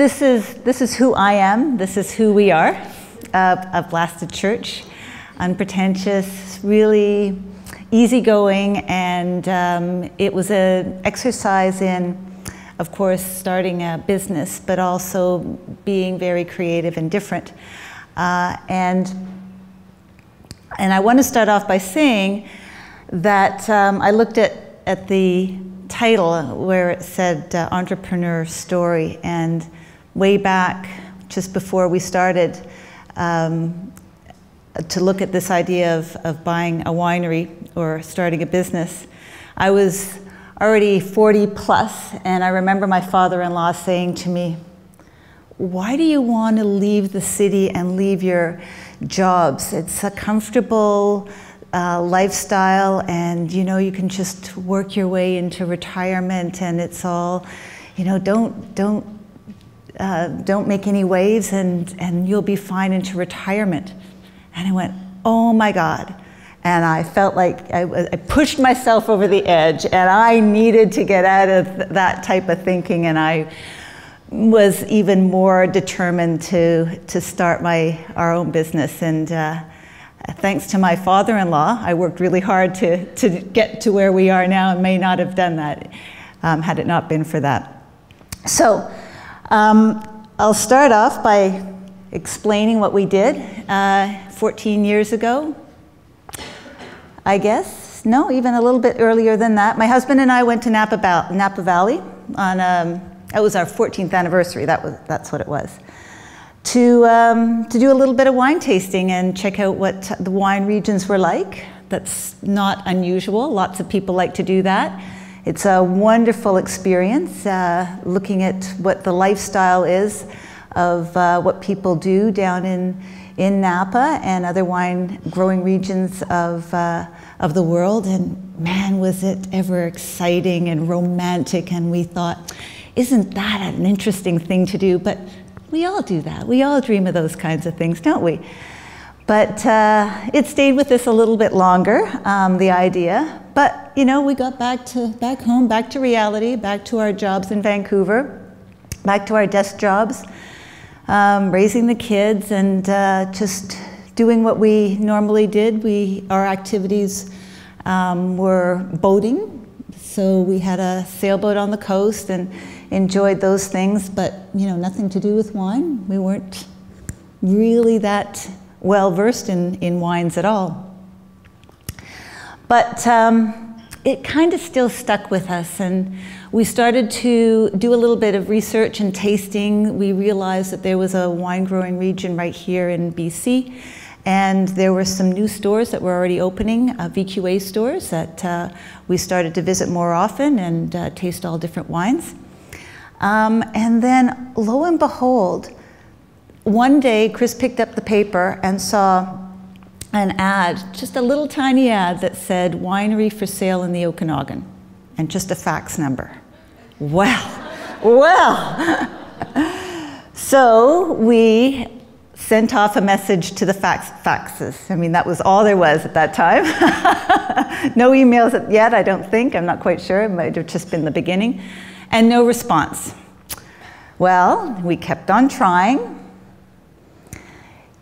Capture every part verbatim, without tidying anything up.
This is, this is who I am. This is who we are, uh, a Blasted Church. Unpretentious, really easygoing, and um, it was an exercise in, of course, starting a business, but also being very creative and different. Uh, and, and I want to start off by saying that um, I looked at, at the title where it said uh, Entrepreneur Story, and way back, just before we started, um, to look at this idea of, of buying a winery or starting a business. I was already forty plus, and I remember my father-in-law saying to me, "Why do you want to leave the city and leave your jobs? It's a comfortable uh, lifestyle, and you know, you can just work your way into retirement, and it's all, you know, don't don't uh, don't make any waves, and and you'll be fine into retirement." And I went, oh my God. And I felt like I, I pushed myself over the edge, and I needed to get out of th that type of thinking. And I was even more determined to, to start my, our own business. And uh, thanks to my father-in-law, I worked really hard to, to get to where we are now, and may not have done that um, had it not been for that. So um, I'll start off by explaining what we did uh, fourteen years ago, I guess. No, even a little bit earlier than that. My husband and I went to Napa, ba Napa Valley on, um, that was our fourteenth anniversary, that was, that's what it was, to, um, to do a little bit of wine tasting and check out what the wine regions were like. That's not unusual, lots of people like to do that. It's a wonderful experience, uh, looking at what the lifestyle is of uh, what people do down in, in Napa and other wine growing regions of, uh, of the world. And man, was it ever exciting and romantic. And we thought, isn't that an interesting thing to do? But we all do that. We all dream of those kinds of things, don't we? But uh, it stayed with us a little bit longer, um, the idea. But you know, we got back to back home, back to reality, back to our jobs in Vancouver, back to our desk jobs. Um, raising the kids and uh, just doing what we normally did. We, our activities um, were boating, so we had a sailboat on the coast and enjoyed those things, but you know, nothing to do with wine. We weren't really that well versed in, in wines at all. But um, it kind of still stuck with us, and we started to do a little bit of research and tasting. We realized that there was a wine growing region right here in B C, and there were some new stores that were already opening, uh, V Q A stores that uh, we started to visit more often and uh, taste all different wines. Um, and then lo and behold, one day Chris picked up the paper and saw an ad, just a little tiny ad that said winery for sale in the Okanagan, and just a fax number. Well, well. So we sent off a message to the fax, faxes. I mean, that was all there was at that time. No emails yet, I don't think. I'm not quite sure. It might have just been the beginning. And no response. Well, we kept on trying.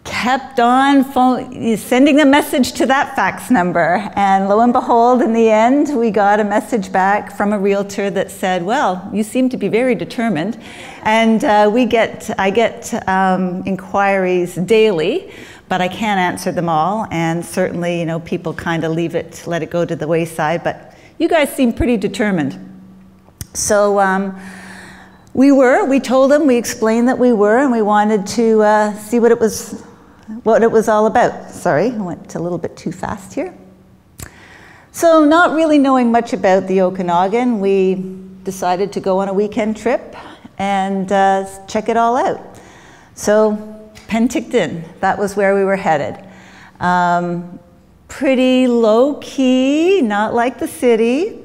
Kept on phone, sending the message to that fax number, and lo and behold, in the end, we got a message back from a realtor that said, "Well, you seem to be very determined," and uh, we get, I get um, inquiries daily, but I can't answer them all, and certainly, you know, people kind of leave it, let it go to the wayside. But you guys seem pretty determined, so. Um, We were, we told them, we explained that we were, and we wanted to uh, see what it was, what it was all about. Sorry, I went a little bit too fast here. So not really knowing much about the Okanagan, we decided to go on a weekend trip and uh, check it all out. So Penticton, that was where we were headed. Um, pretty low key, not like the city.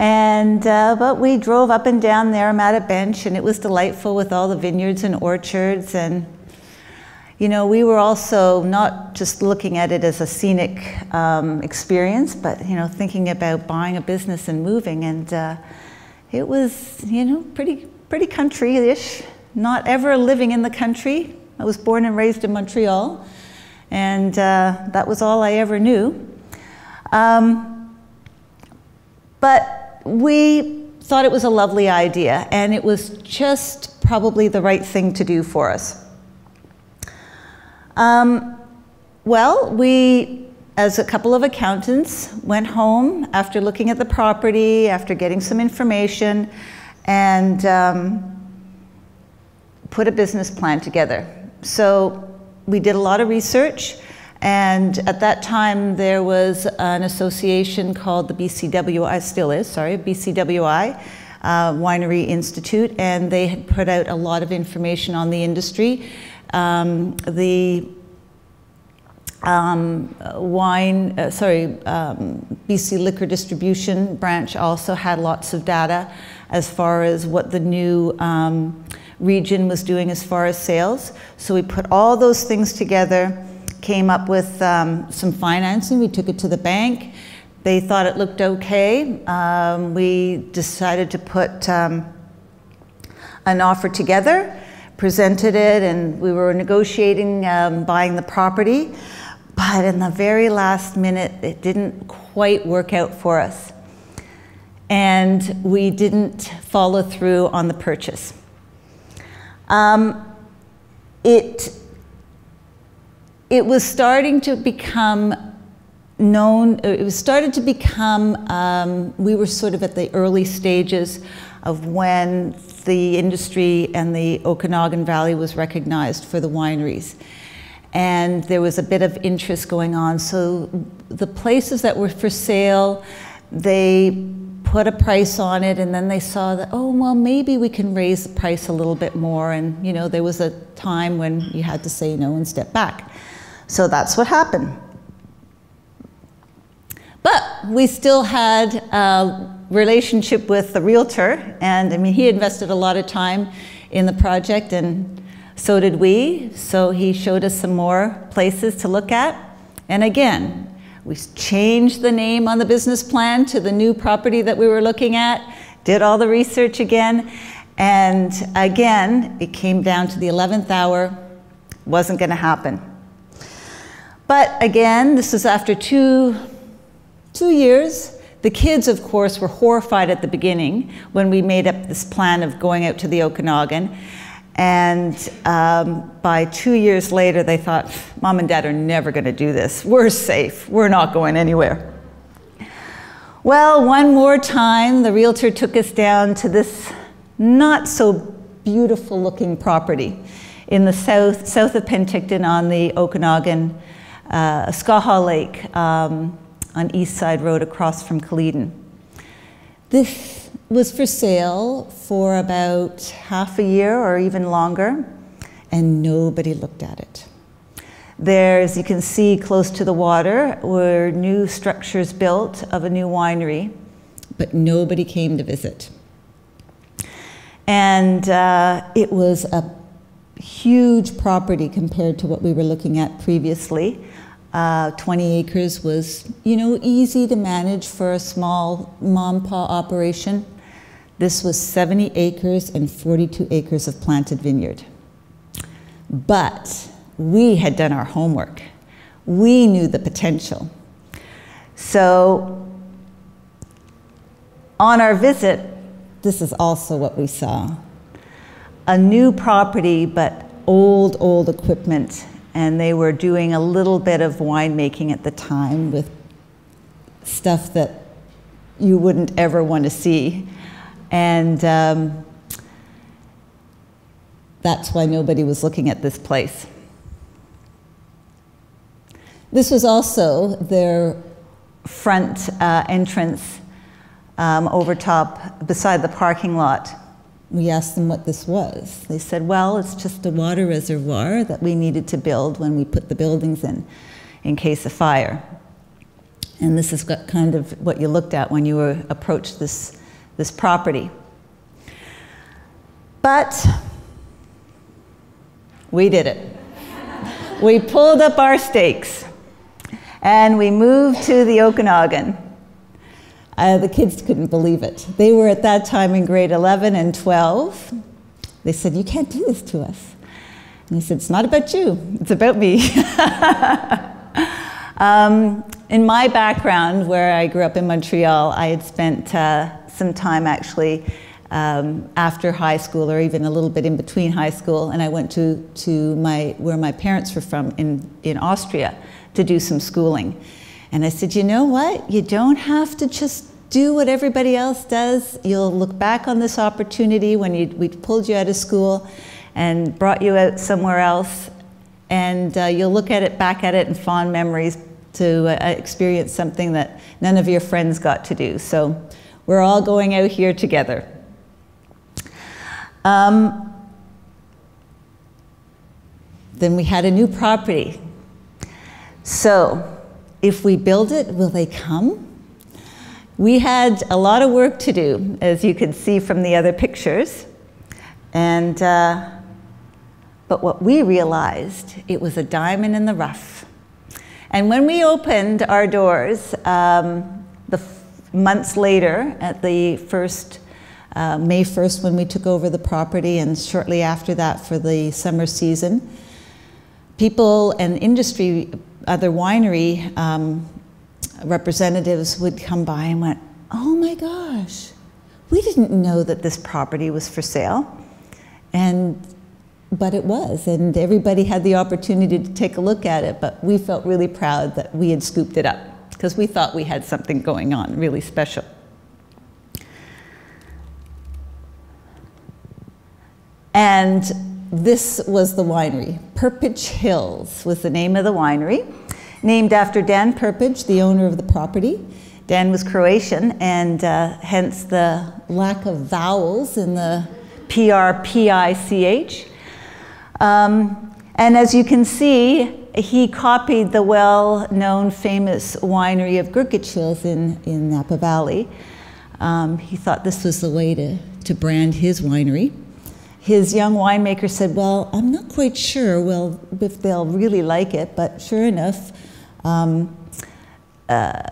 And, uh, but we drove up and down Naramata Bench, and it was delightful with all the vineyards and orchards. And, you know, we were also not just looking at it as a scenic um, experience, but, you know, thinking about buying a business and moving. And uh, it was, you know, pretty, pretty country-ish, not ever living in the country. I was born and raised in Montreal, and uh, that was all I ever knew. Um, but we thought it was a lovely idea, and it was just probably the right thing to do for us. Um, well, we, as a couple of accountants, went home after looking at the property, after getting some information, and um, put a business plan together. So we did a lot of research, and at that time there was an association called the B C W I, still is, sorry, B C W I, uh, Winery Institute, and they had put out a lot of information on the industry. Um, the um, wine, uh, sorry, um, B C Liquor Distribution branch also had lots of data as far as what the new um, region was doing as far as sales. So we put all those things together, came up with um, some financing. We took it to the bank. They thought it looked okay. Um, we decided to put um, an offer together, presented it, and we were negotiating um, buying the property. But in the very last minute, it didn't quite work out for us. And we didn't follow through on the purchase. Um, it, it was starting to become known, it was started to become, um, we were sort of at the early stages of when the industry and the Okanagan Valley was recognized for the wineries. And there was a bit of interest going on. So the places that were for sale, they put a price on it, and then they saw that, oh, well, maybe we can raise the price a little bit more. And, you know, there was a time when you had to say no and step back. So that's what happened. But we still had a relationship with the realtor, and I mean, he invested a lot of time in the project, and so did we. So he showed us some more places to look at. And again, we changed the name on the business plan to the new property that we were looking at, did all the research again, and again, it came down to the eleventh hour, wasn't gonna happen. But again, this is after two, two years. The kids, of course, were horrified at the beginning when we made up this plan of going out to the Okanagan. And um, by two years later, they thought, Mom and Dad are never going to do this. We're safe. We're not going anywhere. Well, one more time, the realtor took us down to this not so beautiful looking property in the south, south of Penticton on the Okanagan, uh, Skaha Lake, um, on East Side Road across from Caledon. This was for sale for about half a year or even longer, and nobody looked at it. There, as you can see, close to the water were new structures built of a new winery, but nobody came to visit. And uh, it was a huge property compared to what we were looking at previously. Uh, twenty acres was, you know, easy to manage for a small mom-pa operation. This was seventy acres and forty-two acres of planted vineyard. But we had done our homework. We knew the potential. So on our visit, this is also what we saw. A new property, but old, old equipment. And they were doing a little bit of winemaking at the time with stuff that you wouldn't ever want to see. And um, that's why nobody was looking at this place. This was also their front uh, entrance um, over top beside the parking lot. We asked them what this was. They said, well, it's just a water reservoir that we needed to build when we put the buildings in, in case of fire. And this is got kind of what you looked at when you were, approached this, this property. But we did it. We pulled up our stakes, and we moved to the Okanagan. Uh, the kids couldn't believe it. They were at that time in grade eleven and twelve, They said, you can't do this to us. And I said, it's not about you, it's about me. um, in my background, where I grew up in Montreal, I had spent uh, some time actually um, after high school, or even a little bit in between high school, and I went to, to my, where my parents were from in, in Austria to do some schooling. And I said, you know what, you don't have to just do what everybody else does. You'll look back on this opportunity when you, we pulled you out of school and brought you out somewhere else, and uh, you'll look at it, back at it in fond memories to uh, experience something that none of your friends got to do. So we're all going out here together. Um, then we had a new property. So if we build it, will they come? We had a lot of work to do, as you could see from the other pictures. And, uh, but what we realized, it was a diamond in the rough. And when we opened our doors, um, the f months later, at the first, uh, May first, when we took over the property, and shortly after that for the summer season, people and industry, other winery um, representatives would come by and went, oh my gosh, we didn't know that this property was for sale. And, but it was, and everybody had the opportunity to take a look at it, but we felt really proud that we had scooped it up, because we thought we had something going on really special. And this was the winery. Perpich Hills was the name of the winery, named after Dan Perpich, the owner of the property. Dan was Croatian, and uh, hence the lack of vowels in the P R P I C H. Um, and as you can see, he copied the well-known famous winery of Grgich Hills in, in Napa Valley. Um, he thought this was the way to, to brand his winery. His young winemaker said, well, I'm not quite sure well, if they'll really like it, but sure enough, um, uh,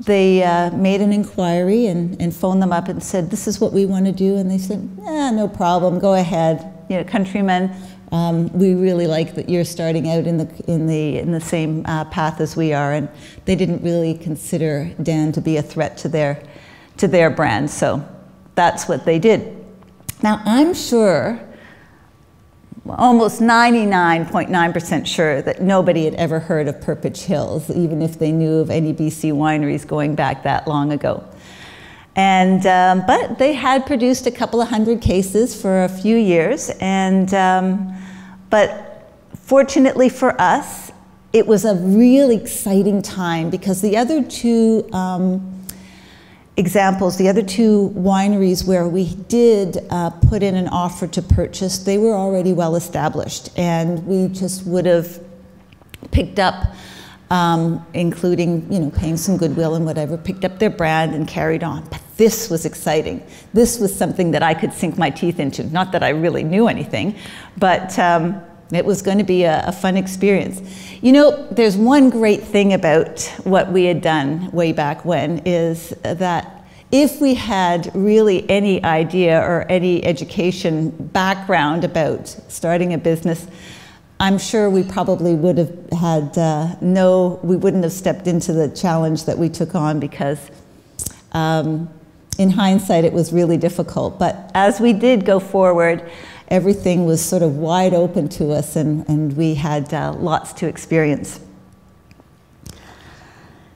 They uh, made an inquiry and, and phoned them up and said, this is what we want to do. And they said, eh, no problem, go ahead. You know, countrymen, um, we really like that you're starting out in the, in the, in the same uh, path as we are. And they didn't really consider Dan to be a threat to their, to their brand. So that's what they did. Now, I'm sure, almost ninety-nine point nine percent sure that nobody had ever heard of Perpich Hills, even if they knew of any B C wineries going back that long ago. And, um, but they had produced a couple of hundred cases for a few years, and, um, but fortunately for us, it was a really exciting time, because the other two um, examples, the other two wineries where we did uh, put in an offer to purchase, they were already well established, and we just would have picked up, um, including, you know, paying some goodwill and whatever, picked up their brand and carried on. But this was exciting. This was something that I could sink my teeth into. Not that I really knew anything, but um, it was going to be a, a fun experience. You know, there's one great thing about what we had done way back when, is that if we had really any idea or any education background about starting a business, I'm sure we probably would have had uh, no, we wouldn't have stepped into the challenge that we took on, because um, in hindsight it was really difficult. But as we did go forward, everything was sort of wide open to us, and, and we had uh, lots to experience.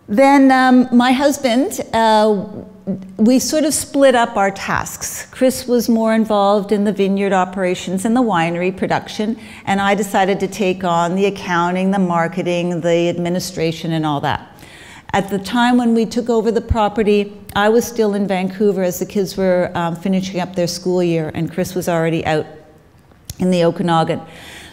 Then um, my husband, uh, we sort of split up our tasks. Chris was more involved in the vineyard operations and the winery production, and I decided to take on the accounting, the marketing, the administration, and all that. At the time when we took over the property, I was still in Vancouver as the kids were um, finishing up their school year, and Chris was already out in the Okanagan.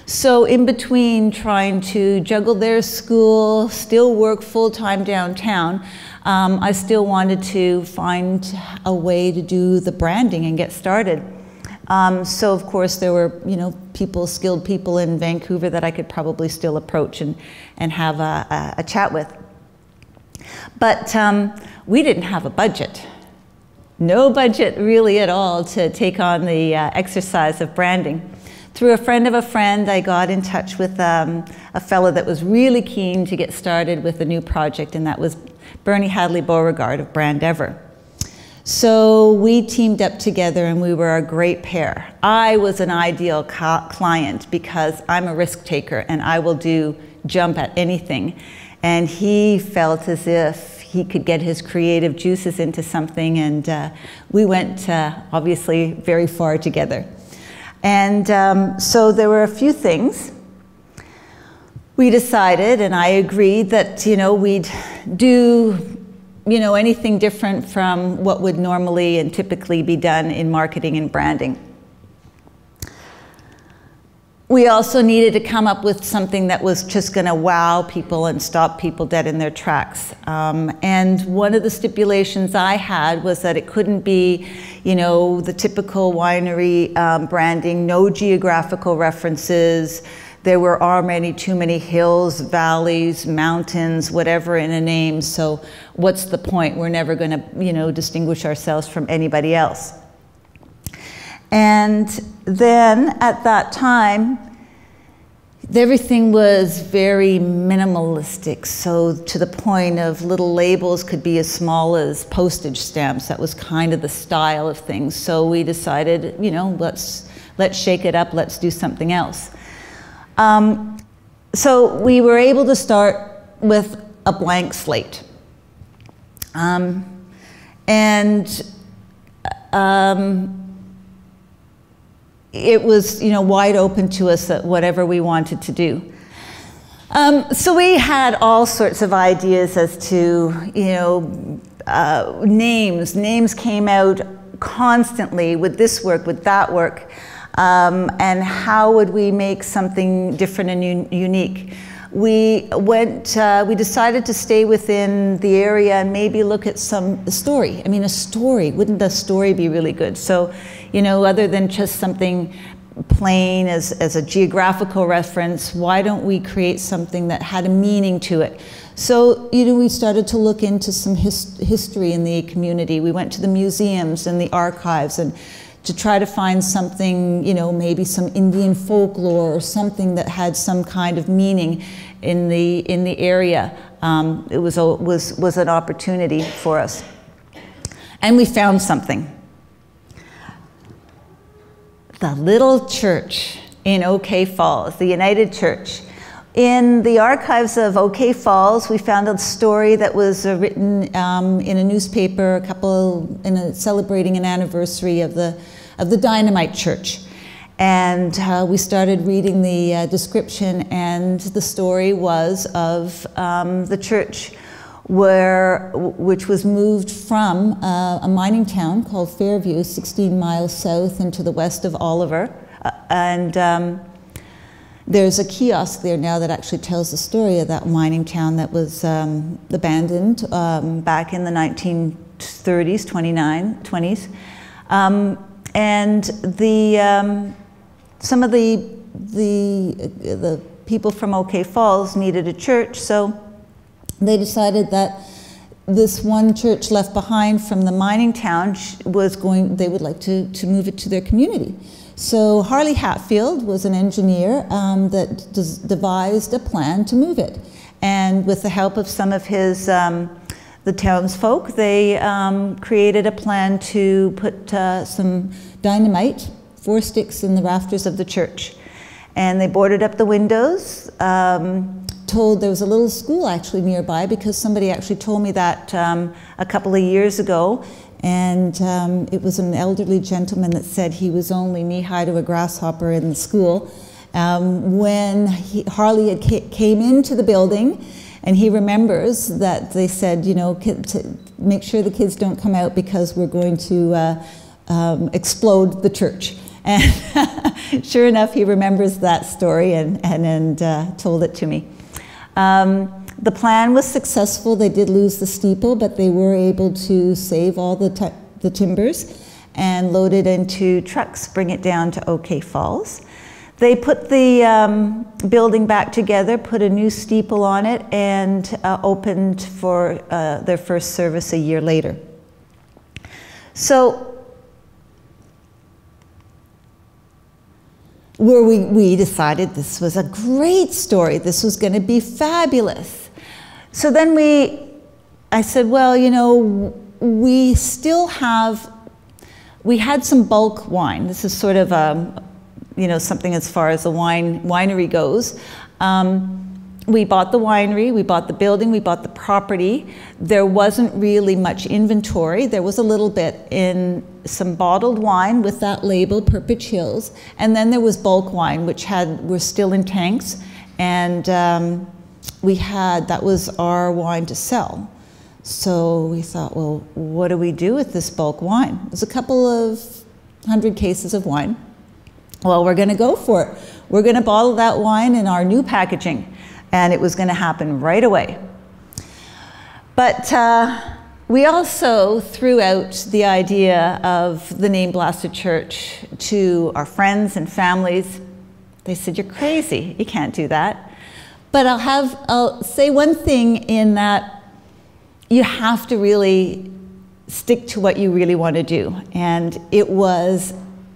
So in between trying to juggle their school, still work full-time downtown, um, I still wanted to find a way to do the branding and get started. Um, so of course there were, you know, people, skilled people in Vancouver that I could probably still approach and, and have a, a, a chat with. But um, we didn't have a budget. no budget really at all to take on the uh, exercise of branding. Through a friend of a friend, I got in touch with um, a fellow that was really keen to get started with a new project, and that was Bernie Hadley Beauregard of Brandever. So we teamed up together and we were a great pair. I was an ideal client because I'm a risk taker and I will do jump at anything. And he felt as if he could get his creative juices into something, and uh, we went uh, obviously very far together. And um, so there were a few things. We decided, and I agreed, that, you know, we'd do, you know, anything different from what would normally and typically be done in marketing and branding. We also needed to come up with something that was just going to wow people and stop people dead in their tracks. Um, and one of the stipulations I had was that it couldn't be, you know, the typical winery um, branding, no geographical references. There were already too many hills, valleys, mountains, whatever in a name, so what's the point? We're never going to, you know, distinguish ourselves from anybody else. And then at that time, everything was very minimalistic, so to the point of little labels could be as small as postage stamps. That was kind of the style of things. So we decided, you know, let's, let's shake it up, let's do something else. Um, so we were able to start with a blank slate. Um, and um, it was, you know, wide open to us at whatever we wanted to do. Um, so we had all sorts of ideas as to, you know, uh, names. Names came out constantly. Would this work? Would that work? Um, and how would we make something different and un unique? We went, uh, we decided to stay within the area and maybe look at some story. I mean, a story, wouldn't a story be really good? So, you know, other than just something plain as, as a geographical reference, why don't we create something that had a meaning to it? So, you know, we started to look into some his history in the community. We went to the museums and the archives and to try to find something, you know, maybe some Indian folklore or something that had some kind of meaning in the in the area. Um, it was a, was was an opportunity for us, and we found something. The little church in OK Falls, the United Church. In the archives of OK Falls, we found a story that was uh, written um, in a newspaper, a couple in a, celebrating an anniversary of the of the Dynamite Church, and uh, we started reading the uh, description. And the story was of um, the church, where which was moved from uh, a mining town called Fairview, sixteen miles south and to the west of Oliver, uh, and. Um, There's a kiosk there now that actually tells the story of that mining town that was um, abandoned um, back in the nineteen thirties, twenties. Um, and the, um, some of the, the, the people from OK Falls needed a church, so they decided that this one church left behind from the mining town was going, they would like to, to move it to their community. So Harley Hatfield was an engineer um, that devised a plan to move it, and with the help of some of his um, the townsfolk, they um, created a plan to put uh, some dynamite, four sticks, in the rafters of the church, and they boarded up the windows. Um, told there was a little school actually nearby, because somebody actually told me that um, a couple of years ago. And um, it was an elderly gentleman that said he was only knee-high to a grasshopper in the school. Um, when he, Harley had ca came into the building, and he remembers that they said, you know, to make sure the kids don't come out because we're going to uh, um, explode the church. And sure enough, he remembers that story and, and, and uh, told it to me. Um, The plan was successful. They did lose the steeple, but they were able to save all the, the timbers and load it into trucks, bring it down to OK Falls. They put the um, building back together, put a new steeple on it, and uh, opened for uh, their first service a year later. So where we, we decided this was a great story. This was going to be fabulous. So then we, I said, well, you know, we still have, we had some bulk wine. This is sort of, um, you know, something as far as the wine winery goes. Um, we bought the winery, we bought the building, we bought the property. There wasn't really much inventory. There was a little bit in some bottled wine with that label, Grgich Hills. And then there was bulk wine, which had were still in tanks. And um, we had, that was our wine to sell. So we thought, well, what do we do with this bulk wine? It was a couple of hundred cases of wine. Well, we're going to go for it. We're going to bottle that wine in our new packaging. And it was going to happen right away. But uh, we also threw out the idea of the name Blasted Church to our friends and families. They said, you're crazy. You can't do that. But I'll, have, I'll say one thing in that you have to really stick to what you really want to do. And it was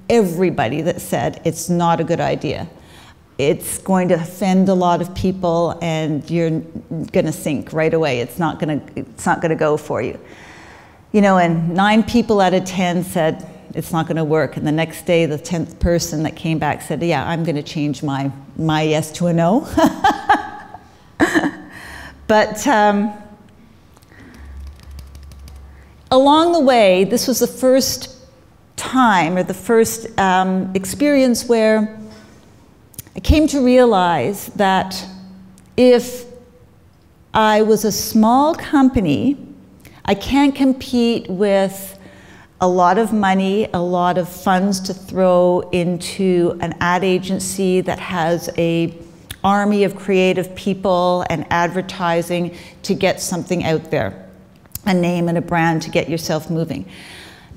everybody that said, it's not a good idea. It's going to offend a lot of people and you're going to sink right away. It's not going to, it's not going to go for you. You know, and nine people out of ten said, it's not going to work. And the next day, the tenth person that came back said, yeah, I'm going to change my, my yes to a no. But, um, along the way, this was the first time or the first um, experience where I came to realize that if I was a small company, I can't compete with a lot of money, a lot of funds to throw into an ad agency that has an army of creative people and advertising to get something out there. A name and a brand to get yourself moving.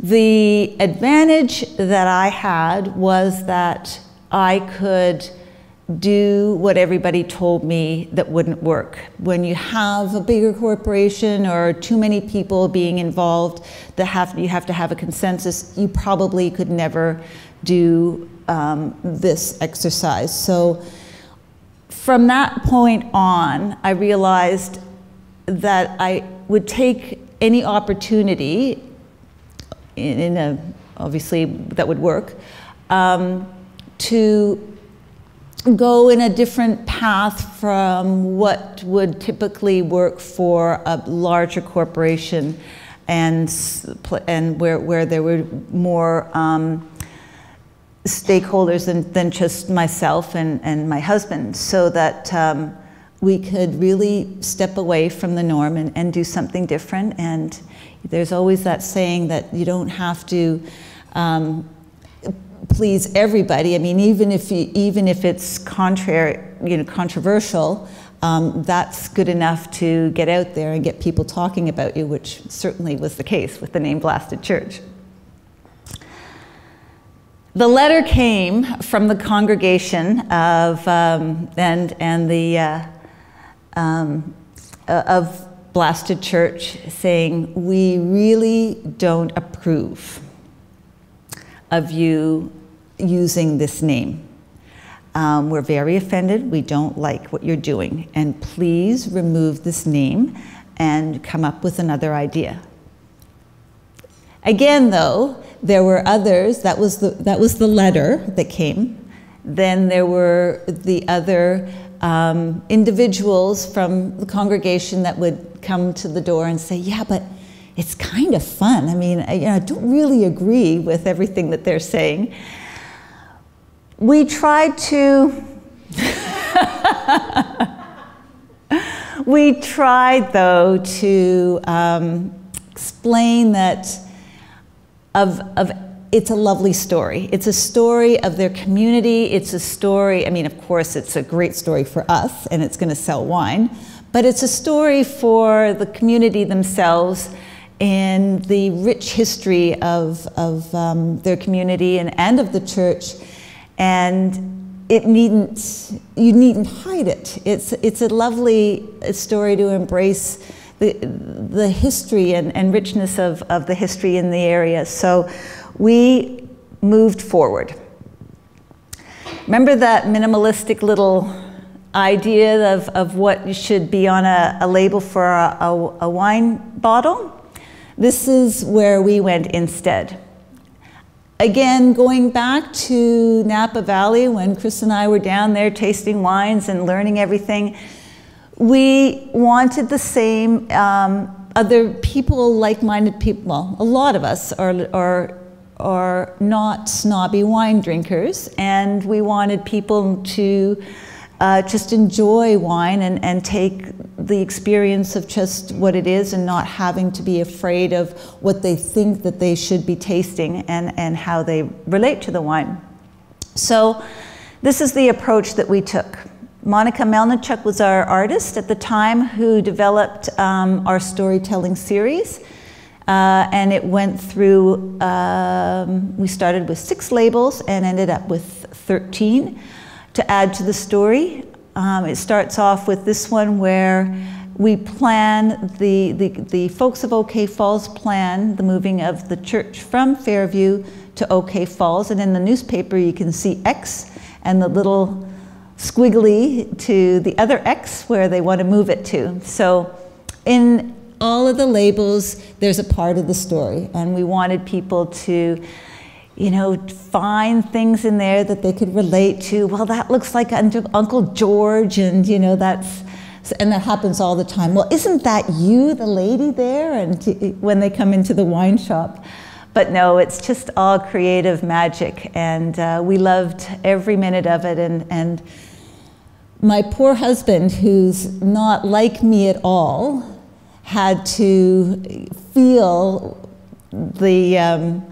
The advantage that I had was that I could do what everybody told me that wouldn't work. When you have a bigger corporation or too many people being involved that have, you have to have a consensus, you probably could never do um, this exercise. So from that point on, I realized that I would take any opportunity, in, in a, obviously that would work, um, to go in a different path from what would typically work for a larger corporation and, and where, where there were more um, stakeholders than, than just myself and, and my husband, so that um, we could really step away from the norm and, and do something different. And there's always that saying that you don't have to um, please everybody. I mean, even if you, even if it's contrary, you know, controversial, um, that's good enough to get out there and get people talking about you, which certainly was the case with the name Blasted Church. The letter came from the congregation of um, and and the. Uh, Um, of Blasted Church saying, we really don't approve of you using this name. Um, we're very offended. We don't like what you're doing. And please remove this name and come up with another idea. Again, though, there were others. That was the, that was the letter that came. Then there were the other Um, individuals from the congregation that would come to the door and say, yeah, but it's kind of fun. I mean, I, you know, I don't really agree with everything that they're saying. We tried to, we tried though to um, explain that of, of it's a lovely story. It's a story of their community. It's a story, I mean, of course, it's a great story for us and it's going to sell wine, but it's a story for the community themselves and the rich history of, of um, their community and, and of the church. And it needn't, you needn't hide it. It's, it's a lovely story to embrace the, the history and, and richness of, of the history in the area. So we moved forward. Remember that minimalistic little idea of, of what should be on a, a label for a, a, a wine bottle? This is where we went instead. Again, going back to Napa Valley, when Chris and I were down there tasting wines and learning everything, we wanted the same. Um, other people, like-minded people, well, a lot of us are, are, are not snobby wine drinkers, and we wanted people to uh, just enjoy wine and, and take the experience of just what it is, and not having to be afraid of what they think that they should be tasting and, and how they relate to the wine. So this is the approach that we took. Monica Melnichuk was our artist at the time, who developed um, our storytelling series. Uh, and it went through, um, we started with six labels and ended up with thirteen to add to the story. Um, it starts off with this one where we plan, the, the, the folks of OK Falls plan the moving of the church from Fairview to OK Falls, and in the newspaper you can see X and the little squiggly to the other X where they want to move it to. So in all of the labels there's a part of the story, and we wanted people to, you know, find things in there that they could relate to. Well, that looks like Uncle George, and you know, that's, and that happens all the time. Well, isn't that you, the lady there? And when they come into the wine shop. But no, it's just all creative magic, and uh, we loved every minute of it. And, and my poor husband, who's not like me at all, had to feel the, um,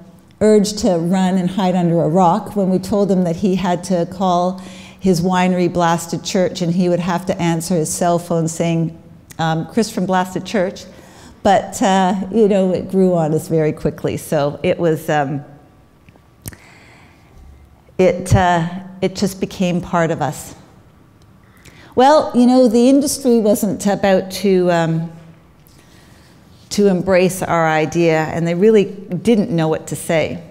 urge to run and hide under a rock when we told him that he had to call his winery Blasted Church, and he would have to answer his cell phone saying, um, Chris from Blasted Church. But uh, you know, it grew on us very quickly. So it was, um, it, uh, it just became part of us. Well, you know, the industry wasn't about to, um, to embrace our idea, and they really didn't know what to say.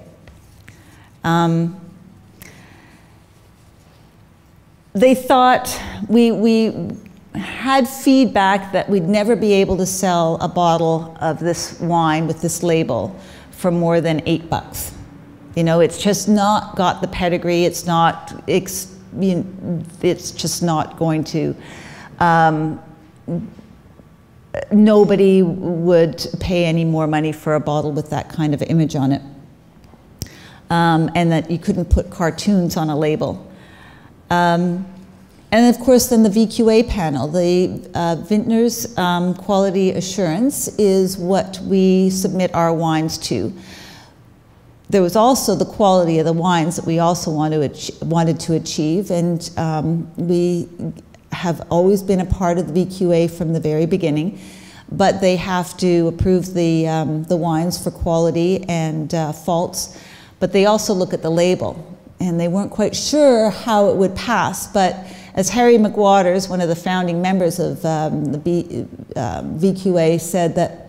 Um, they thought we, we had feedback that we'd never be able to sell a bottle of this wine with this label for more than eight bucks. You know, it's just not got the pedigree, it's not, it's, you know, it's just not going to, um, nobody would pay any more money for a bottle with that kind of image on it. Um, and that you couldn't put cartoons on a label. Um, and of course then the V Q A panel, the uh, Vintners um, Quality Assurance, is what we submit our wines to. There was also the quality of the wines that we also want to wanted to achieve, and um, we have always been a part of the V Q A from the very beginning, but they have to approve the, um, the wines for quality and uh, faults, but they also look at the label, and they weren't quite sure how it would pass. But as Harry McWatters, one of the founding members of um, the B, uh, V Q A, said, that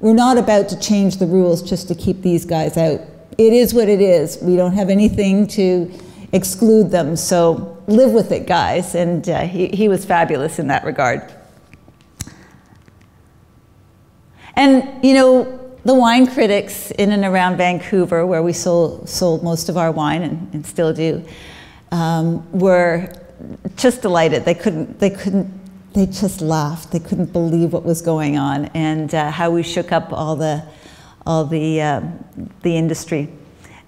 we're not about to change the rules just to keep these guys out. It is what it is. We don't have anything to exclude them, so live with it, guys. And uh, he, he was fabulous in that regard. And you know, the wine critics in and around Vancouver, where we sold, sold most of our wine, and, and still do, um, were just delighted. They couldn't, they couldn't, they just laughed. They couldn't believe what was going on, and uh, how we shook up all the, all the, uh, the industry.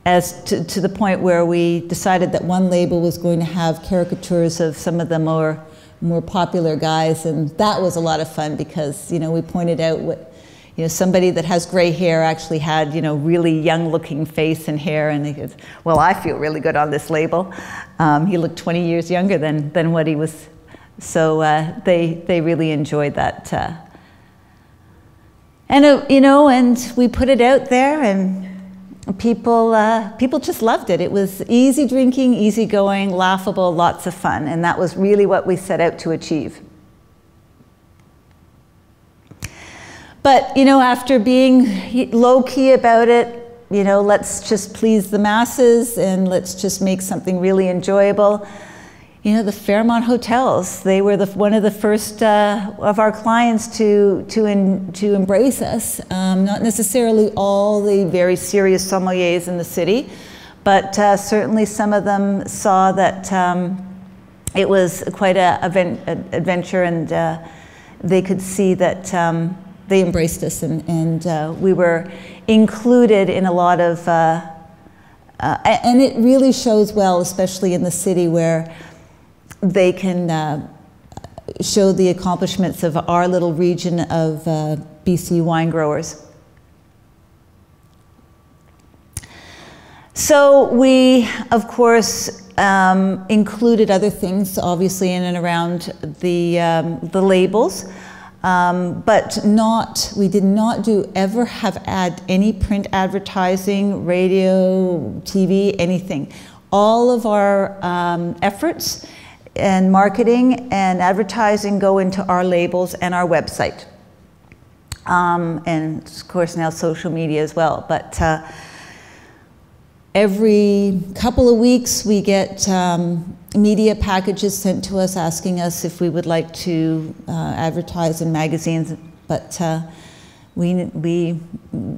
As to, to the point where we decided that one label was going to have caricatures of some of the more, more popular guys, and that was a lot of fun, because, you know, we pointed out what, you know, somebody that has gray hair actually had, you know, really young-looking face and hair, and he goes, well, I feel really good on this label. Um, he looked twenty years younger than, than what he was, so uh, they, they really enjoyed that. Uh. And, uh, you know, and we put it out there, and people, uh, people just loved it. It was easy drinking, easy going, laughable, lots of fun, and that was really what we set out to achieve. But, you know, after being low-key about it, you know, let's just please the masses and let's just make something really enjoyable. You know, the Fairmont Hotels, they were the, one of the first uh, of our clients to, to, in, to embrace us. Um, not necessarily all the very serious sommeliers in the city, but uh, certainly some of them saw that um, it was quite an adventure, and uh, they could see that um, they embraced us, and, and uh, we were included in a lot of, uh, uh, and it really shows well, especially in the city where they can uh, show the accomplishments of our little region of uh, B C wine growers. So we, of course, um, included other things, obviously, in and around the, um, the labels. Um, but not, we did not do ever have ad, any print advertising, radio, T V, anything. All of our um, efforts and marketing and advertising go into our labels and our website. Um, and of course now social media as well. But uh, every couple of weeks we get um, media packages sent to us asking us if we would like to uh, advertise in magazines, but uh, we, we,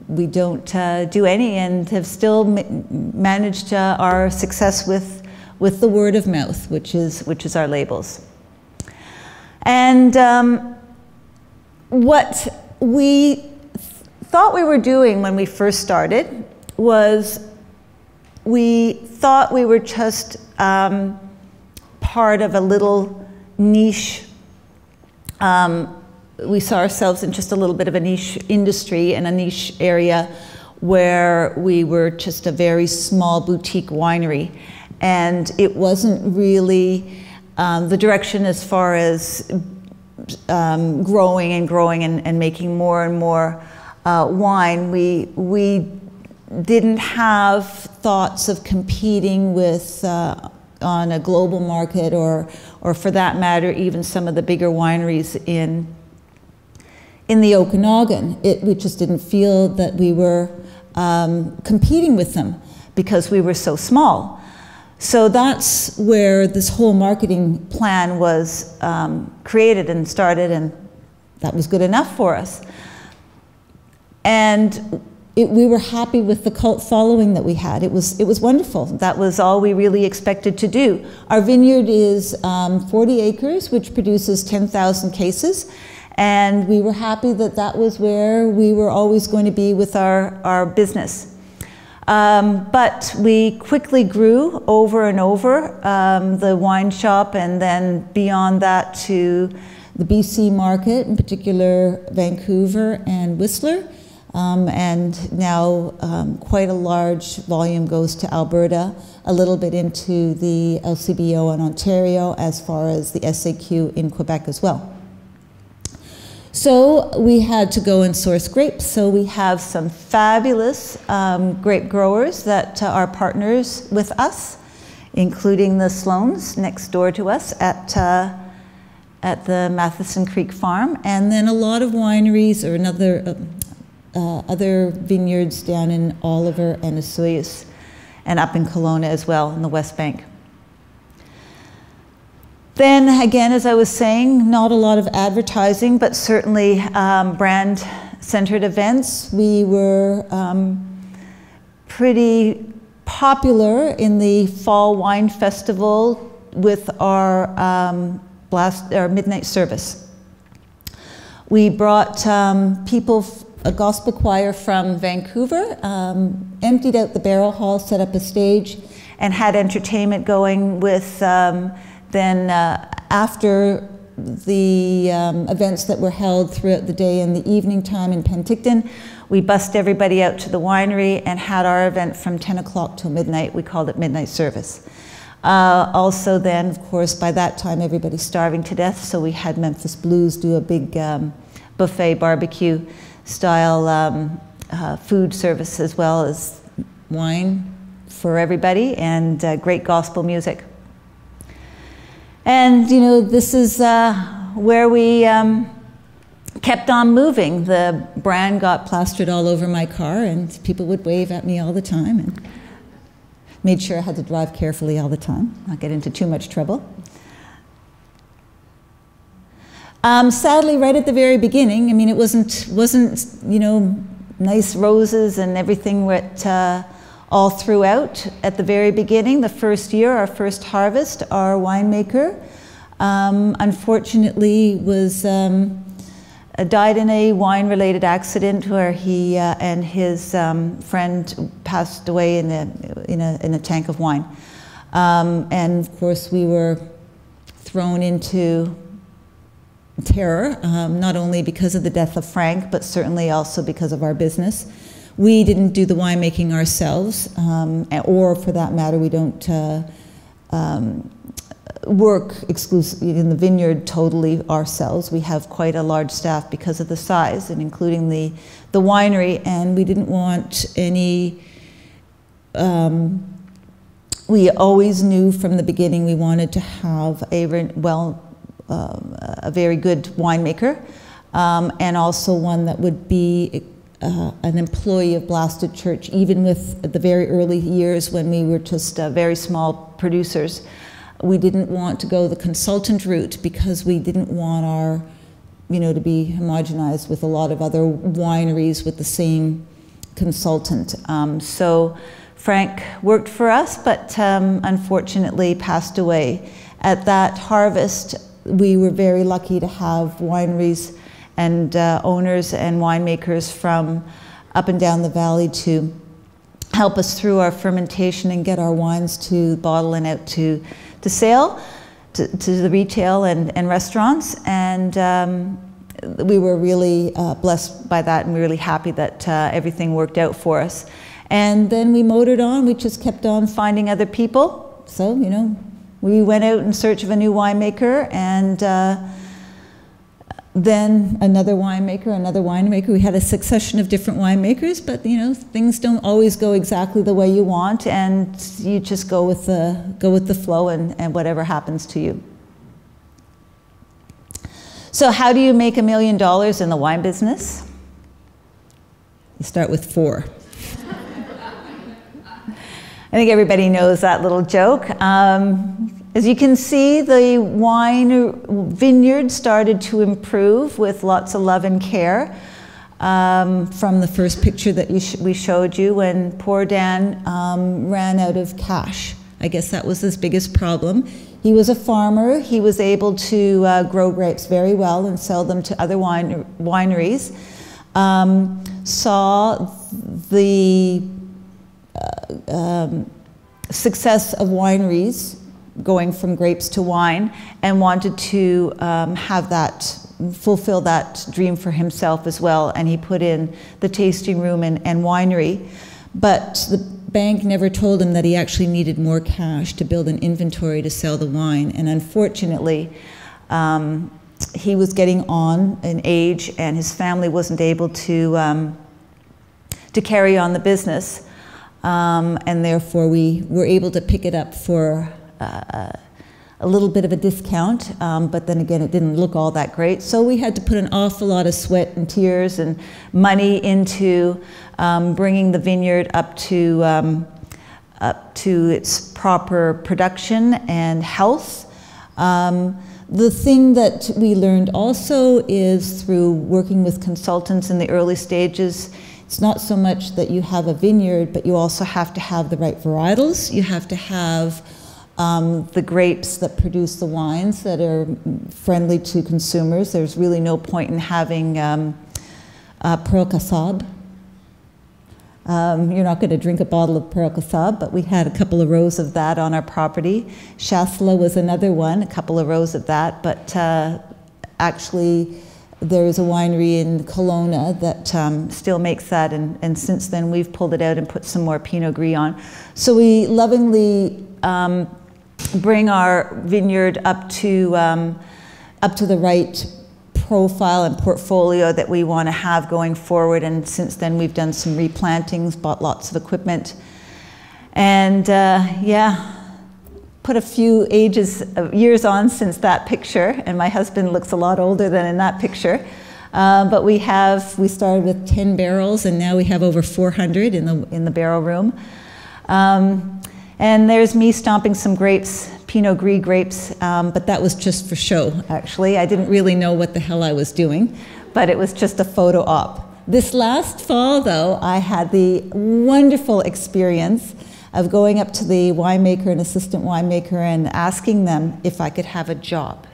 we don't uh, do any, and have still ma managed uh, our success with, with the word of mouth, which is, which is our labels. And um, what we th thought we were doing when we first started was we thought we were just um, part of a little niche, um, we saw ourselves in just a little bit of a niche industry and a niche area where we were just a very small boutique winery. And it wasn't really um, the direction as far as um, growing and growing and, and making more and more uh, wine. We, we didn't have thoughts of competing with uh, on a global market, or, or for that matter, even some of the bigger wineries in, in the Okanagan. It, we just didn't feel that we were um, competing with them because we were so small. So that's where this whole marketing plan was um, created and started, and that was good enough for us. And It, we were happy with the cult following that we had. It was, it was wonderful. That was all we really expected to do. Our vineyard is um, forty acres, which produces ten thousand cases. And we were happy that that was where we were always going to be with our, our business. Um, but we quickly grew over and over um, the wine shop, and then beyond that to the B C market, in particular Vancouver and Whistler. Um, and now um, quite a large volume goes to Alberta, a little bit into the L C B O in Ontario, as far as the S A Q in Quebec as well. So we had to go and source grapes. So we have some fabulous um, grape growers that uh, are partners with us, including the Sloans next door to us at uh, at the Matheson Creek Farm, and then a lot of wineries or another. Uh, Uh, other vineyards down in Oliver and Osoyoos, and up in Kelowna as well, in the West Bank. Then again, as I was saying, not a lot of advertising, but certainly um, brand-centered events. We were um, pretty popular in the Fall Wine Festival with our, um, blast, our midnight service. We brought um, people a gospel choir from Vancouver, um, emptied out the barrel hall, set up a stage, and had entertainment going with um, then uh, after the um, events that were held throughout the day and the evening time in Penticton. We bussed everybody out to the winery and had our event from ten o'clock till midnight. We called it midnight service. Uh, also then, of course, by that time everybody's starving to death, so we had Memphis Blues do a big um, buffet barbecue style um, uh, food service, as well as wine for everybody, and uh, great gospel music. And you know, this is uh, where we um, kept on moving. The brand got plastered all over my car, and people would wave at me all the time, and made sure I had to drive carefully all the time, not get into too much trouble. Um, sadly, right at the very beginning, I mean, it wasn't, wasn't you know, nice roses and everything that, uh, all throughout. At the very beginning, the first year, our first harvest, our winemaker, um, unfortunately, was um, died in a wine-related accident where he uh, and his um, friend passed away in a, in a, in a tank of wine. Um, and of course, we were thrown into terror, um, not only because of the death of Frank, but certainly also because of our business. We didn't do the winemaking ourselves, um, or for that matter, we don't uh, um, work exclusively in the vineyard totally ourselves. We have quite a large staff because of the size, and including the, the winery, and we didn't want any, um, we always knew from the beginning we wanted to have a, well, um, a very good winemaker, um, and also one that would be Uh, an employee of Blasted Church, even with the very early years when we were just uh, very small producers. We didn't want to go the consultant route because we didn't want our, you know, to be homogenized with a lot of other wineries with the same consultant. Um, so Frank worked for us, but um, unfortunately passed away. At that harvest, we were very lucky to have wineries and uh, owners and winemakers from up and down the valley to help us through our fermentation and get our wines to bottle and out to, to sale, to, to the retail and, and restaurants. And um, we were really uh, blessed by that, and we were really happy that uh, everything worked out for us. And then we motored on. We just kept on finding other people. So, you know, we went out in search of a new winemaker, and uh, then another winemaker, another winemaker. We had a succession of different winemakers, but you know, things don't always go exactly the way you want, and you just go with the, go with the flow and, and whatever happens to you. So how do you make a million dollars in the wine business? You start with four. I think everybody knows that little joke. Um, As you can see, the wine vineyard started to improve with lots of love and care. Um, from the first picture that you sh we showed you, when poor Dan um, ran out of cash. I guess that was his biggest problem. He was a farmer. He was able to uh, grow grapes very well and sell them to other wine wineries. Um, saw the uh, um, success of wineries going from grapes to wine, and wanted to um, have that, fulfill that dream for himself as well. And he put in the tasting room and, and winery. But the bank never told him that he actually needed more cash to build an inventory to sell the wine. And unfortunately, um, he was getting on in age, and his family wasn't able to, um, to carry on the business. Um, and therefore, we were able to pick it up for Uh, a little bit of a discount, um, but then again, it didn't look all that great. So we had to put an awful lot of sweat and tears and money into um, bringing the vineyard up to um, up to its proper production and health. Um, the thing that we learned also is through working with consultants in the early stages. It's not so much that you have a vineyard, but you also have to have the right varietals. You have to have Um, the grapes that produce the wines that are friendly to consumers. There's really no point in having um, uh, Pearl Kassab. Um, you're not going to drink a bottle of Pearl Kassab, but we had a couple of rows of that on our property. Shasla was another one, a couple of rows of that, but uh, actually there is a winery in Kelowna that um, still makes that, and, and since then we've pulled it out and put some more Pinot Gris on. So we lovingly Um, bring our vineyard up to um, up to the right profile and portfolio that we want to have going forward. And since then, we've done some replantings, bought lots of equipment, and uh, yeah, put a few ages years on since that picture. And my husband looks a lot older than in that picture. Uh, but we have, we started with ten barrels, and now we have over four hundred in the, in the barrel room. Um, and there's me stomping some grapes, Pinot Gris grapes, um, but that was just for show, actually. I didn't really know what the hell I was doing, but it was just a photo op. This last fall, though, I had the wonderful experience of going up to the winemaker and assistant winemaker and asking them if I could have a job.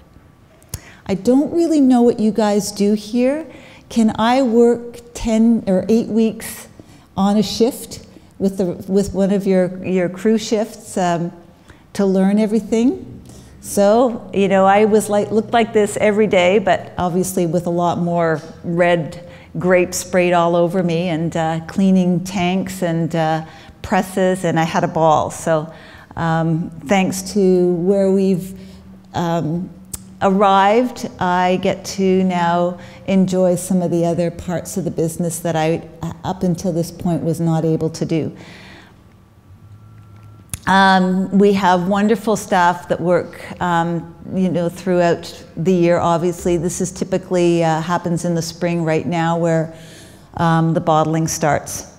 I don't really know what you guys do here. Can I work ten or eight weeks on a shift with, the, with one of your, your crew shifts um, to learn everything? So, you know, I was like, looked like this every day, but obviously with a lot more red grapes sprayed all over me, and uh, cleaning tanks and uh, presses, and I had a ball. So um, thanks to where we've um, arrived, I get to now enjoy some of the other parts of the business that I, up until this point, was not able to do. Um, we have wonderful staff that work, um, you know, throughout the year. Obviously, this is typically uh, happens in the spring right now, where um, the bottling starts.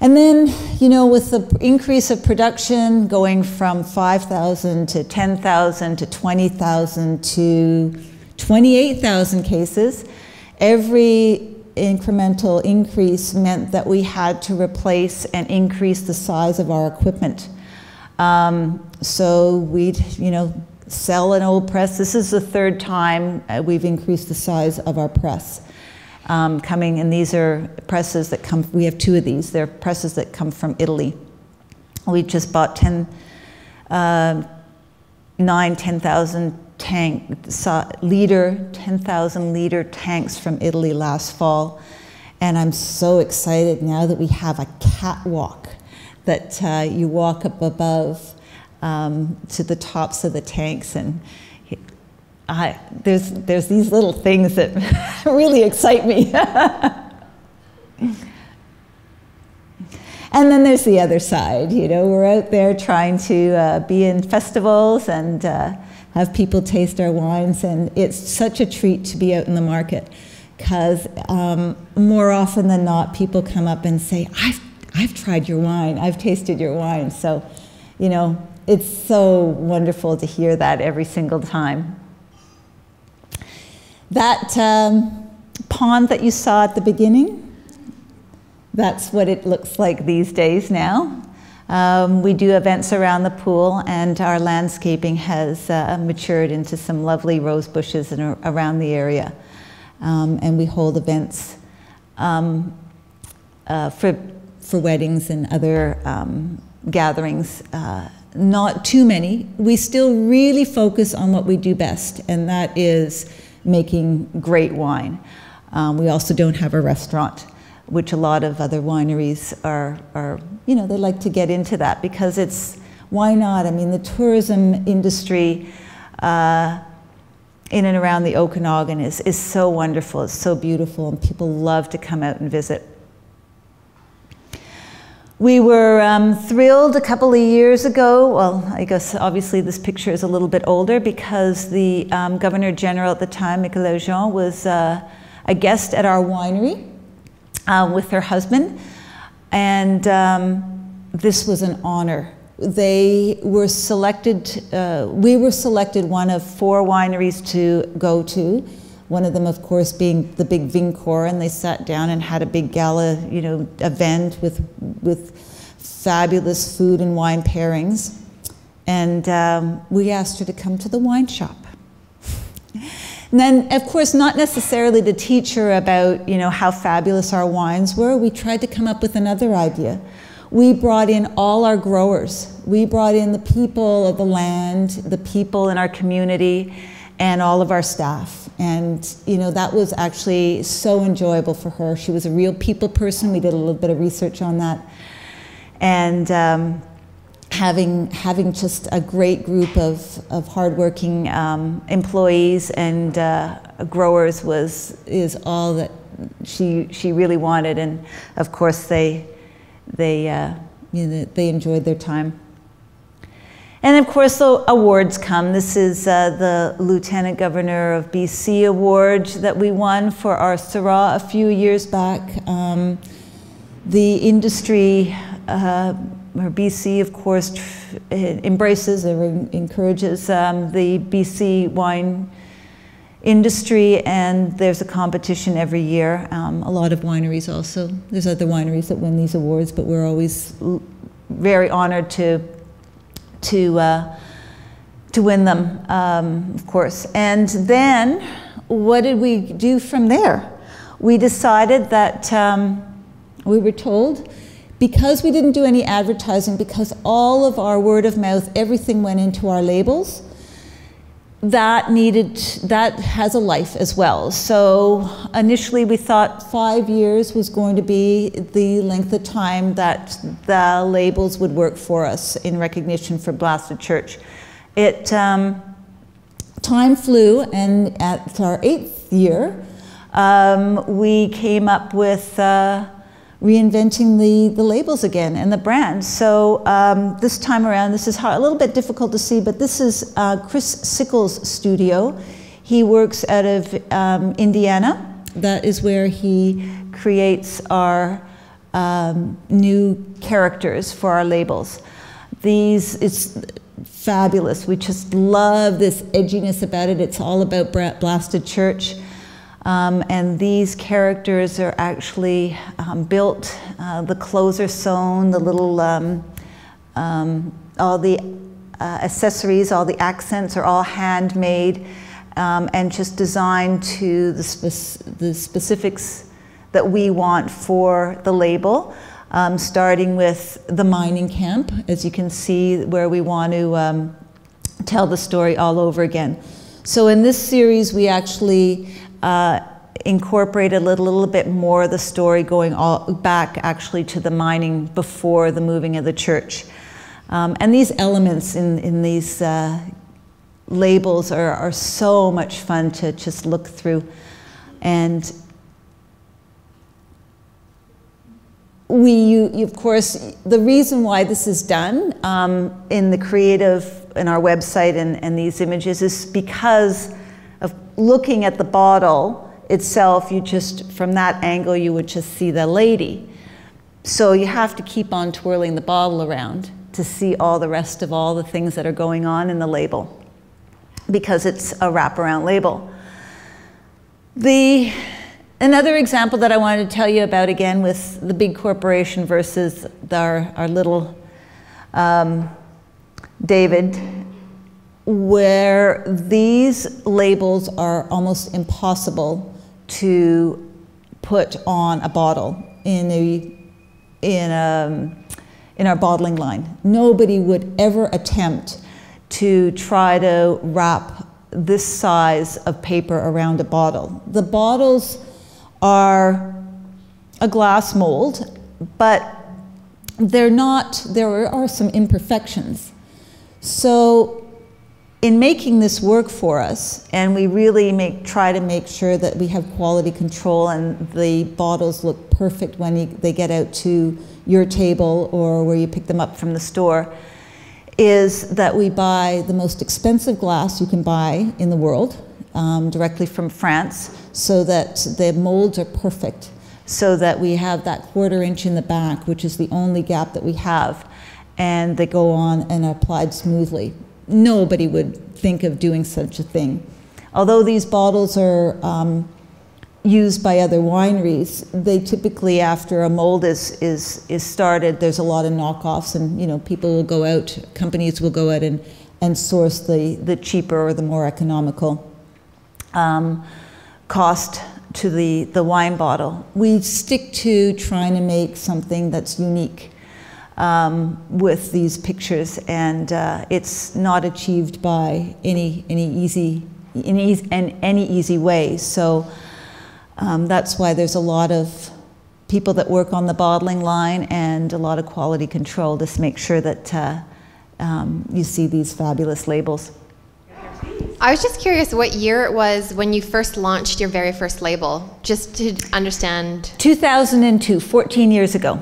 And then, you know, with the increase of production going from five thousand to ten thousand to twenty thousand to twenty-eight thousand cases, every incremental increase meant that we had to replace and increase the size of our equipment. Um, so we'd, you know, sell an old press. This is the third time we've increased the size of our press. Um, coming, and these are presses that come, we have two of these, they're presses that come from Italy. We just bought ten, uh, nine ten thousand tank, liter, ten thousand liter tanks from Italy last fall. And I'm so excited now that we have a catwalk that uh, you walk up above um, to the tops of the tanks, and I, there's, there's these little things that really excite me. And then there's the other side, you know, we're out there trying to uh, be in festivals and uh, have people taste our wines, and it's such a treat to be out in the market, because um, more often than not, people come up and say, I've, I've tried your wine, I've tasted your wine. So, you know, it's so wonderful to hear that every single time. That um, pond that you saw at the beginning, that's what it looks like these days now. Um, we do events around the pool, and our landscaping has uh, matured into some lovely rose bushes in, around the area. Um, and we hold events um, uh, for, for weddings and other um, gatherings. Uh, not too many. We still really focus on what we do best, and that is making great wine. Um, we also don't have a restaurant, which a lot of other wineries are, are, you know, they like to get into that, because it's, why not? I mean, the tourism industry uh, in and around the Okanagan is, is so wonderful, it's so beautiful, and people love to come out and visit. We were um, thrilled a couple of years ago, well, I guess obviously this picture is a little bit older, because the um, Governor General at the time, Michaëlle Jean, was uh, a guest at our winery uh, with her husband, and um, this was an honor. They were selected, uh, we were selected one of four wineries to go to, one of them, of course, being the big Vincor, and they sat down and had a big gala, you know, event with, with fabulous food and wine pairings. And um, we asked her to come to the wine shop. And then, of course, not necessarily to teach her about, you know, how fabulous our wines were. We tried to come up with another idea. We brought in all our growers. We brought in the people of the land, the people in our community, and all of our staff. And, you know, that was actually so enjoyable for her. She was a real people person. We did a little bit of research on that. And um, having, having just a great group of, of hardworking um, employees and uh, growers was, is all that she, she really wanted. And of course, they, they, uh, you know, they enjoyed their time. And of course, the awards come. This is uh, the Lieutenant Governor of B C award that we won for our Syrah a few years back. Um, the industry, uh, or B C, of course, embraces or encourages um, the B C wine industry, and there's a competition every year. Um, a lot of wineries also. There's other wineries that win these awards, but we're always very honored to to uh, to win them, um, of course. And then, what did we do from there? We decided that um, we were told, because we didn't do any advertising, because all of our word of mouth, everything went into our labels, that needed, that has a life as well. So initially we thought five years was going to be the length of time that the labels would work for us in recognition for Blasted Church. It, um, time flew, and at our eighth year, um, we came up with uh, reinventing the, the labels again and the brand. So um, this time around, this is how, a little bit difficult to see, but this is uh, Chris Sickles' studio. He works out of um, Indiana. That is where he creates our um, new characters for our labels. These, it's fabulous. We just love this edginess about it. It's all about Blasted Church. Um, and these characters are actually um, built. Uh, the clothes are sewn, the little, um, um, all the uh, accessories, all the accents are all handmade um, and just designed to the, spe the specifics that we want for the label, um, starting with the mining camp, as you can see, where we want to um, tell the story all over again. So in this series, we actually Uh, incorporate a little, little bit more of the story going all back actually to the mining before the moving of the church. Um, and these elements in, in these uh, labels are, are so much fun to just look through. And we, you, you, of course, the reason why this is done um, in the creative, in our website and, and these images is because of looking at the bottle itself, you just, from that angle, you would just see the lady. So you have to keep on twirling the bottle around to see all the rest of all the things that are going on in the label, because it's a wraparound label. The, another example that I wanted to tell you about again with the big corporation versus our, our little um, David, where these labels are almost impossible to put on a bottle in a in a in our bottling line. Nobody would ever attempt to try to wrap this size of paper around a bottle. The bottles are a glass mold, but they're not, there are some imperfections. So in making this work for us, and we really make, try to make sure that we have quality control and the bottles look perfect when you, they get out to your table or where you pick them up from the store, is that we buy the most expensive glass you can buy in the world, um, directly from France, so that the molds are perfect, so that we have that quarter inch in the back, which is the only gap that we have, and they go on and are applied smoothly. Nobody would think of doing such a thing. Although these bottles are um, used by other wineries, they typically, after a mold is, is, is started, there's a lot of knockoffs, and you know, people will go out, companies will go out and, and source the, the cheaper or the more economical um, cost to the, the wine bottle. We stick to trying to make something that's unique Um, with these pictures, and uh, it's not achieved by any any easy any and any easy way. So um, that's why there's a lot of people that work on the bottling line and a lot of quality control to make sure that uh, um, you see these fabulous labels. I was just curious what year it was when you first launched your very first label, just to understand. two thousand two, fourteen years ago.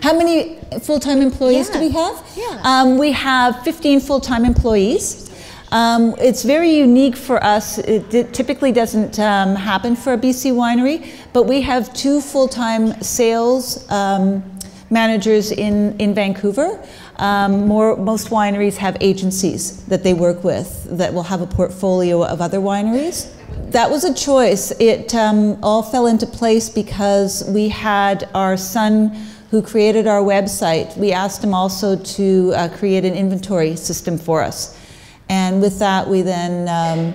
How many full-time employees yeah. do we have? Yeah. Um, we have fifteen full-time employees. Um, it's very unique for us. It, it typically doesn't um, happen for a B C winery, but we have two full-time sales um, managers in, in Vancouver. Um, more, most wineries have agencies that they work with that will have a portfolio of other wineries. That was a choice. It um, all fell into place because we had our son who created our website. We asked him also to uh, create an inventory system for us. And with that, we then um,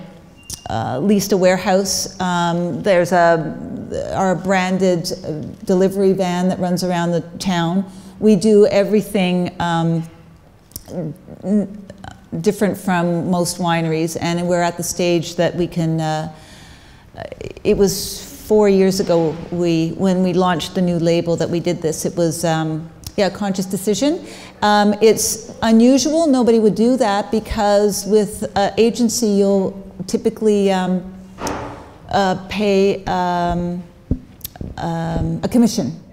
uh, leased a warehouse. Um, there's a, our branded delivery van that runs around the town. We do everything um, different from most wineries, and we're at the stage that we can, uh, it was four years ago we, when we launched the new label that we did this. It was um, yeah, a conscious decision. Um, it's unusual, nobody would do that, because with uh, agency you'll typically um, uh, pay um, um, a commission.